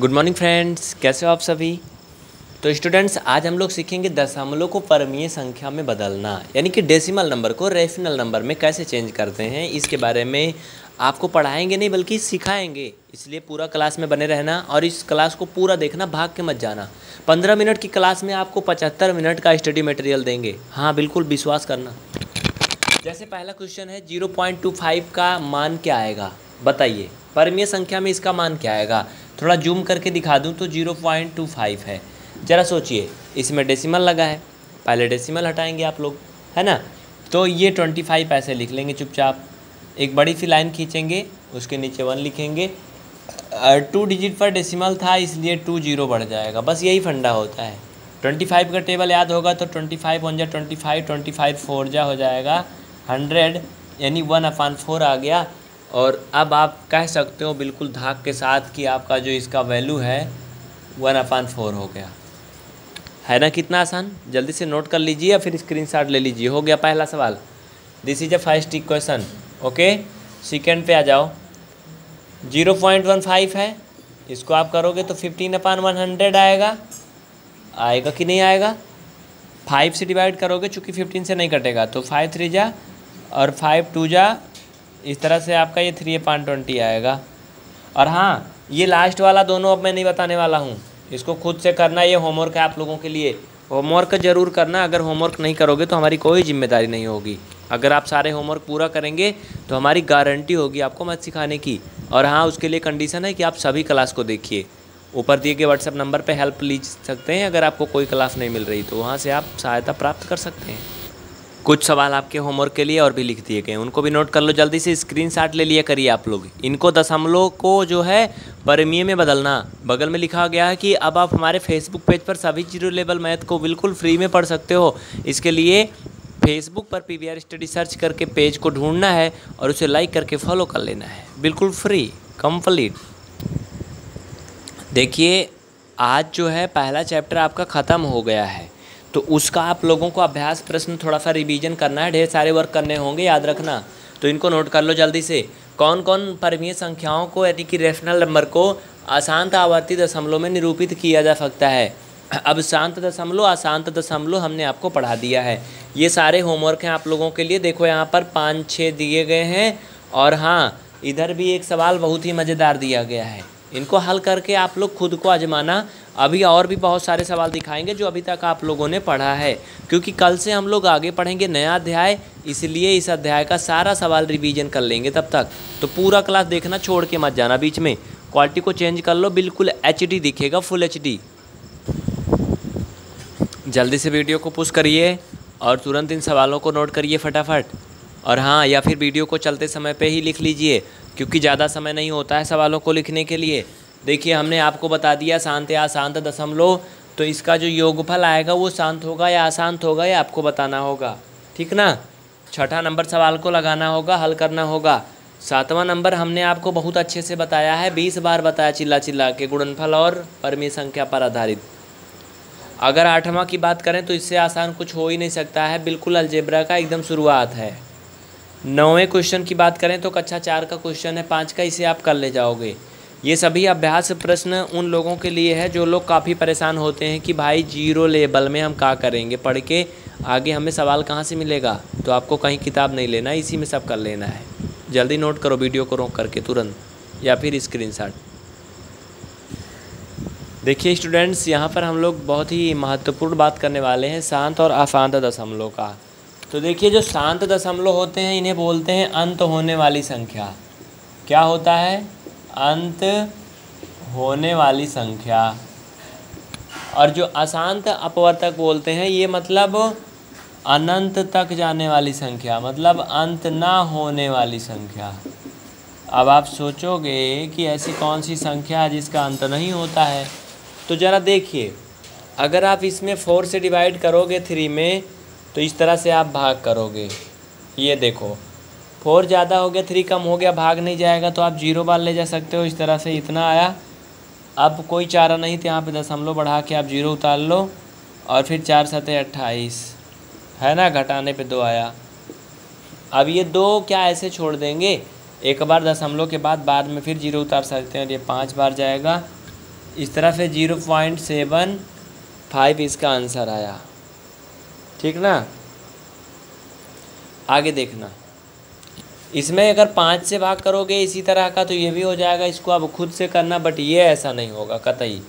Good morning friends, कैसे हो आप सभी। तो स्टूडेंट्स, आज हम लोग सीखेंगे दशमलव को परमीय संख्या में बदलना, यानी कि डेसिमल नंबर को रेशनल नंबर में कैसे चेंज करते हैं। इसके बारे में आपको पढ़ाएंगे नहीं बल्कि सिखाएंगे, इसलिए पूरा क्लास में बने रहना और इस क्लास को पूरा देखना, भाग के मत जाना। 15 मिनट की क्लास में आपको 75 मिनट का स्टडी मटेरियल देंगे, हाँ बिल्कुल विश्वास करना। जैसे पहला क्वेश्चन है 0.25 का मान क्या आएगा, बताइए परमीय संख्या में इसका मान क्या आएगा। थोड़ा जूम करके दिखा दूं तो 0.25 है। ज़रा सोचिए, इसमें डेसिमल लगा है, पहले डेसिमल हटाएंगे आप लोग, है ना। तो ये 25 ऐसे लिख लेंगे चुपचाप, एक बड़ी सी लाइन खींचेंगे, उसके नीचे 1 लिखेंगे। 2 डिजिट पर डेसिमल था इसलिए 20 बढ़ जाएगा, बस यही फंडा होता है। 25 का टेबल याद होगा तो 25 1 जा 25 25 4 जा हो जाएगा 100, यानी 1/4 आ गया। और अब आप कह सकते हो बिल्कुल धाक के साथ कि आपका जो इसका वैल्यू है 1/4 हो गया, है ना। कितना आसान, जल्दी से नोट कर लीजिए या फिर स्क्रीनशॉट ले लीजिए। हो गया पहला सवाल, this is a first question. Okay, second पे आ जाओ। 0.15 है, इसको आप करोगे तो 15/100 आएगा, आएगा कि नहीं आएगा। 5 से डिवाइड करोगे, चूँकि 15 से नहीं कटेगा, तो 5 3 जा और 5 2 जा, इस तरह से आपका ये 3/20 आएगा। और हाँ, ये लास्ट वाला दोनों अब मैं नहीं बताने वाला हूँ, इसको खुद से करना, ये होमवर्क है आप लोगों के लिए। होमवर्क ज़रूर करना, अगर होमवर्क नहीं करोगे तो हमारी कोई जिम्मेदारी नहीं होगी। अगर आप सारे होमवर्क पूरा करेंगे तो हमारी गारंटी होगी आपको मैथ सिखाने की। और हाँ, उसके लिए कंडीशन है कि आप सभी क्लास को देखिए, ऊपर दिए गए व्हाट्सएप नंबर पर हेल्प ले सकते हैं। अगर आपको कोई क्लास नहीं मिल रही तो वहाँ से आप सहायता प्राप्त कर सकते हैं। कुछ सवाल आपके होमवर्क के लिए और भी लिख दिए गए, उनको भी नोट कर लो, जल्दी से स्क्रीनशॉट ले लिया करिए आप लोग। इनको दशमलव को जो है परमीय में बदलना, बगल में लिखा गया है कि अब आप हमारे फेसबुक पेज पर सभी जीरो लेवल मैथ को बिल्कुल फ्री में पढ़ सकते हो। इसके लिए फेसबुक पर PVR स्टडी सर्च करके पेज को ढूंढना है और उसे लाइक करके फॉलो कर लेना है, बिल्कुल फ्री कंप्लीट। देखिए, आज जो है पहला चैप्टर आपका ख़त्म हो गया है, तो उसका आप लोगों को अभ्यास प्रश्न थोड़ा सा रिवीजन करना है, ढेर सारे वर्क करने होंगे, याद रखना। तो इनको नोट कर लो जल्दी से। कौन कौन परमीय संख्याओं को यानी कि रेशनल नंबर को अशांत आवर्ती दशमलव में निरूपित किया जा सकता है। अब शांत दशमलव, अशांत दशमलव हमने आपको पढ़ा दिया है। ये सारे होमवर्क हैं आप लोगों के लिए। देखो यहाँ पर 5-6 दिए गए हैं, और हाँ इधर भी एक सवाल बहुत ही मज़ेदार दिया गया है। इनको हल करके आप लोग खुद को आजमाना। अभी और भी बहुत सारे सवाल दिखाएंगे जो अभी तक आप लोगों ने पढ़ा है, क्योंकि कल से हम लोग आगे पढ़ेंगे नया अध्याय, इसलिए इस अध्याय का सारा सवाल रिवीजन कर लेंगे तब तक। तो पूरा क्लास देखना, छोड़ के मत जाना बीच में। क्वालिटी को चेंज कर लो, बिल्कुल HD दिखेगा, फुल HD। जल्दी से वीडियो को पुश करिए और तुरंत इन सवालों को नोट करिए फटाफट। और हाँ, या फिर वीडियो को चलते समय पर ही लिख लीजिए, क्योंकि ज़्यादा समय नहीं होता है सवालों को लिखने के लिए। देखिए, हमने आपको बता दिया शांत या अशांत दशमलव, तो इसका जो योगफल आएगा वो शांत होगा या अशांत होगा, ये आपको बताना होगा, ठीक ना। 6ठा नंबर सवाल को लगाना होगा, हल करना होगा। 7वां नंबर हमने आपको बहुत अच्छे से बताया है, 20 बार बताया चिल्ला चिल्ला के, गुणनफल और परमीय संख्या पर आधारित। अगर 8वां की बात करें तो इससे आसान कुछ हो ही नहीं सकता है, बिल्कुल अलजेब्रा का एकदम शुरुआत है। 9वें क्वेश्चन की बात करें तो कक्षा 4 का क्वेश्चन है, 5 का, इसे आप कर ले जाओगे। ये सभी अभ्यास प्रश्न उन लोगों के लिए है जो लोग काफ़ी परेशान होते हैं कि भाई जीरो लेवल में हम क्या करेंगे, पढ़ के आगे हमें सवाल कहाँ से मिलेगा। तो आपको कहीं किताब नहीं लेना, इसी में सब कर लेना है। जल्दी नोट करो, वीडियो को रोक करके तुरंत, या फिर स्क्रीनशॉट। देखिए स्टूडेंट्स, यहाँ पर हम लोग बहुत ही महत्वपूर्ण बात करने वाले हैं शांत और अशांत दशमलव का। तो देखिए, जो शांत दशमलव होते हैं इन्हें बोलते हैं अंत होने वाली संख्या। क्या होता है? अंत होने वाली संख्या। और जो अशांत अपवर्तक बोलते हैं, ये मतलब अनंत तक जाने वाली संख्या, मतलब अंत ना होने वाली संख्या। अब आप सोचोगे कि ऐसी कौन सी संख्या है जिसका अंत नहीं होता है, तो ज़रा देखिए, अगर आप इसमें 4 से डिवाइड करोगे 3 में, तो इस तरह से आप भाग करोगे। ये देखो, 4 ज़्यादा हो गया, 3 कम हो गया, भाग नहीं जाएगा तो आप 0 बार ले जा सकते हो। इस तरह से इतना आया, अब कोई चारा नहीं तो यहाँ पे दशमलव बढ़ा के आप 0 उतार लो, और फिर 4 7 28, है ना, घटाने पे 2 आया। अब ये 2 क्या ऐसे छोड़ देंगे, एक बार दशमलव के बाद में फिर 0 उतार सकते हैं, और ये 5 बार जाएगा, इस तरफ है 0.75 इसका आंसर आया। ठीक ना, आगे देखना, इसमें अगर 5 से भाग करोगे इसी तरह का तो ये भी हो जाएगा, इसको आप खुद से करना, बट ये ऐसा नहीं होगा कतई,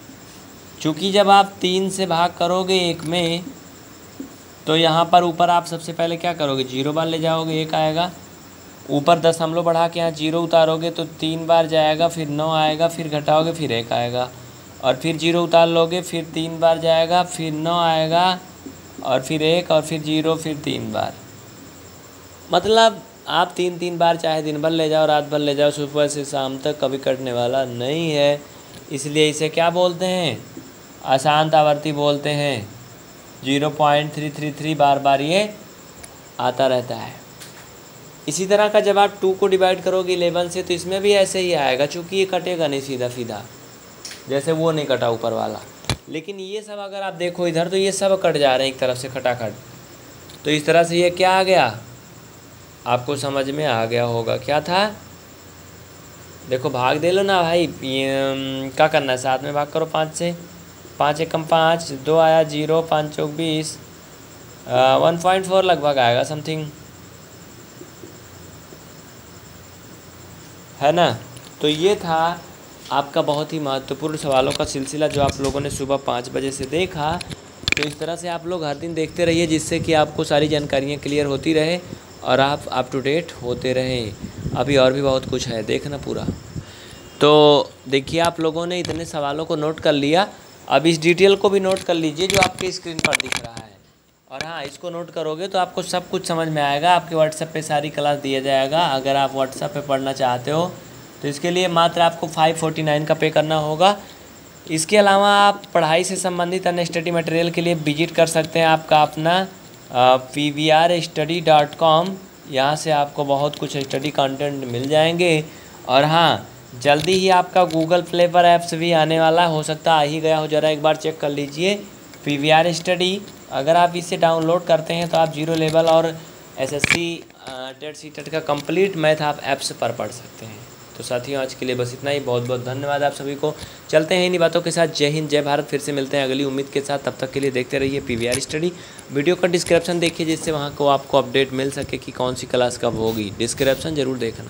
क्योंकि जब आप 3 से भाग करोगे एक में तो यहाँ पर ऊपर आप सबसे पहले क्या करोगे, 0 बार ले जाओगे, 1 आएगा, ऊपर 10 बढ़ा के यहाँ 0 उतारोगे तो 3 बार जाएगा, फिर 9 आएगा, फिर घटाओगे, फिर 1 आएगा, और फिर 0 उतार लोगे, फिर 3 बार जाएगा, फिर 9 आएगा, और फिर 1, और फिर 0, फिर 3 बार। मतलब आप 3-3 बार चाहे दिन भर ले जाओ, रात भर ले जाओ, सुबह से शाम तक कभी कटने वाला नहीं है, इसलिए इसे क्या बोलते हैं, अशांत आवर्ती बोलते हैं। 0.333 बार बार ये आता रहता है। इसी तरह का जब आप 2 को डिवाइड करोगे 11 से तो इसमें भी ऐसे ही आएगा, चूँकि ये कटेगा नहीं सीधा सीधा, जैसे वो नहीं कटा ऊपर वाला, लेकिन ये सब अगर आप देखो इधर तो ये सब कट जा रहे हैं एक तरफ से खटाखट। तो इस तरह से ये क्या आ गया, आपको समझ में आ गया होगा क्या था। देखो भाग दे लो ना भाई, क्या करना है, साथ में भाग करो 5 से, 5 एकम 5, 2 आया 0, 5 चौक 20, 1.4 लगभग आएगा समथिंग, है ना। तो ये था आपका बहुत ही महत्वपूर्ण सवालों का सिलसिला जो आप लोगों ने सुबह 5 बजे से देखा। तो इस तरह से आप लोग हर दिन देखते रहिए, जिससे कि आपको सारी जानकारियाँ क्लियर होती रहे और आप अप टू डेट होते रहें। अभी और भी बहुत कुछ है देखना पूरा। तो देखिए आप लोगों ने इतने सवालों को नोट कर लिया, अब इस डिटेल को भी नोट कर लीजिए जो आपके स्क्रीन पर दिख रहा है, और हाँ इसको नोट करोगे तो आपको सब कुछ समझ में आएगा। आपके व्हाट्सएप पे सारी क्लास दिया जाएगा, अगर आप व्हाट्सएप पे पढ़ना चाहते हो तो इसके लिए मात्र आपको 549 का पे करना होगा। इसके अलावा आप पढ़ाई से संबंधित अन्य स्टडी मटेरियल के लिए विजिट कर सकते हैं आपका अपना PVR Study.com, यहाँ से आपको बहुत कुछ स्टडी कंटेंट मिल जाएंगे। और हाँ जल्दी ही आपका गूगल प्ले पर ऐप्स भी आने वाला, हो सकता आ ही गया हो, ज़रा एक बार चेक कर लीजिए PVR Study। अगर आप इसे डाउनलोड करते हैं तो आप 0 लेवल और SSC CTET का कंप्लीट मैथ आप ऐप्स पर पढ़ सकते हैं। तो साथियों आज के लिए बस इतना ही, बहुत बहुत धन्यवाद आप सभी को। चलते हैं इन्हीं बातों के साथ, जय हिंद जय भारत, फिर से मिलते हैं अगली उम्मीद के साथ। तब तक के लिए देखते रहिए PVR Study। वीडियो का डिस्क्रिप्शन देखिए, जिससे वहाँ को आपको अपडेट मिल सके कि कौन सी क्लास कब होगी, डिस्क्रिप्शन जरूर देखना।